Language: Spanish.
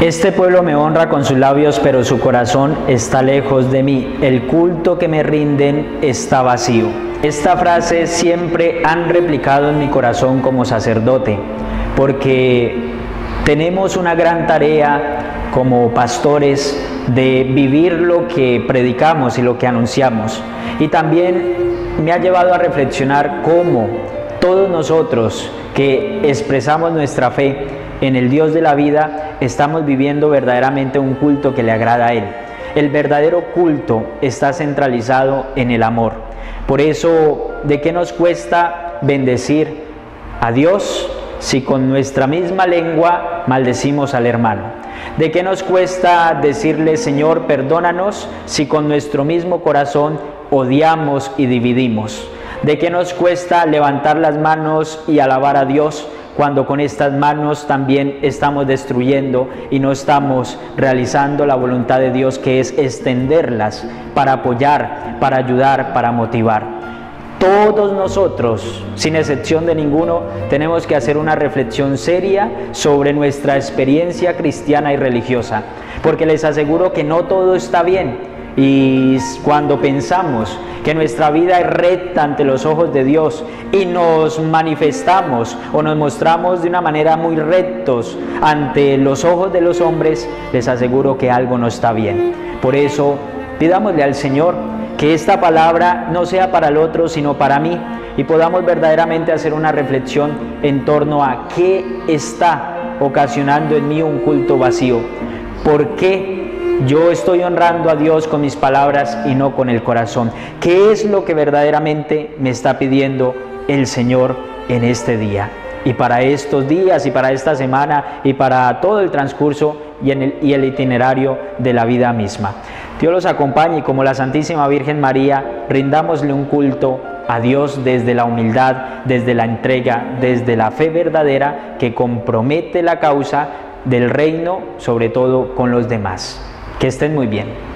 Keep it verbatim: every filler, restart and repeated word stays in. Este pueblo me honra con sus labios, pero su corazón está lejos de mí. El culto que me rinden está vacío. Esta frase siempre han replicado en mi corazón como sacerdote, porque tenemos una gran tarea como pastores de vivir lo que predicamos y lo que anunciamos. Y también me ha llevado a reflexionar cómo todos nosotros que expresamos nuestra fe en el Dios de la vida, estamos viviendo verdaderamente un culto que le agrada a Él. El verdadero culto está centralizado en el amor. Por eso, ¿de qué nos cuesta bendecir a Dios si con nuestra misma lengua maldecimos al hermano? ¿De qué nos cuesta decirle Señor, perdónanos si con nuestro mismo corazón odiamos y dividimos? ¿De qué nos cuesta levantar las manos y alabar a Dios cuando con estas manos también estamos destruyendo y no estamos realizando la voluntad de Dios, que es extenderlas para apoyar, para ayudar, para motivar? Todos nosotros, sin excepción de ninguno, tenemos que hacer una reflexión seria sobre nuestra experiencia cristiana y religiosa, porque les aseguro que no todo está bien. Y cuando pensamos que nuestra vida es recta ante los ojos de Dios y nos manifestamos o nos mostramos de una manera muy rectos ante los ojos de los hombres, les aseguro que algo no está bien. Por eso, pidámosle al Señor que esta palabra no sea para el otro, sino para mí, y podamos verdaderamente hacer una reflexión en torno a qué está ocasionando en mí un culto vacío. ¿Por qué yo estoy honrando a Dios con mis palabras y no con el corazón? ¿Qué es lo que verdaderamente me está pidiendo el Señor en este día? Y para estos días, y para esta semana, y para todo el transcurso y, en el, y el itinerario de la vida misma. Dios los acompañe, y como la Santísima Virgen María, rindámosle un culto a Dios desde la humildad, desde la entrega, desde la fe verdadera que compromete la causa del reino, sobre todo con los demás. Que estén muy bien.